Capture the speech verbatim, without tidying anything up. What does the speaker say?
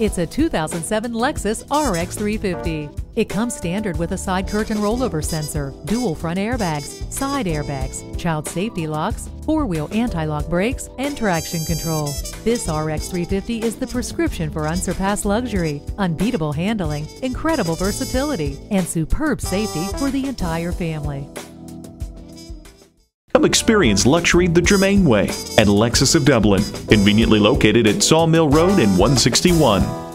It's a two thousand seven Lexus R X three fifty. It comes standard with a side curtain rollover sensor, dual front airbags, side airbags, child safety locks, four-wheel anti-lock brakes, and traction control. This R X three fifty is the prescription for unsurpassed luxury, unbeatable handling, incredible versatility, and superb safety for the entire family. Come experience luxury the Germain way at Lexus of Dublin, conveniently located at Sawmill Road and one sixty-one.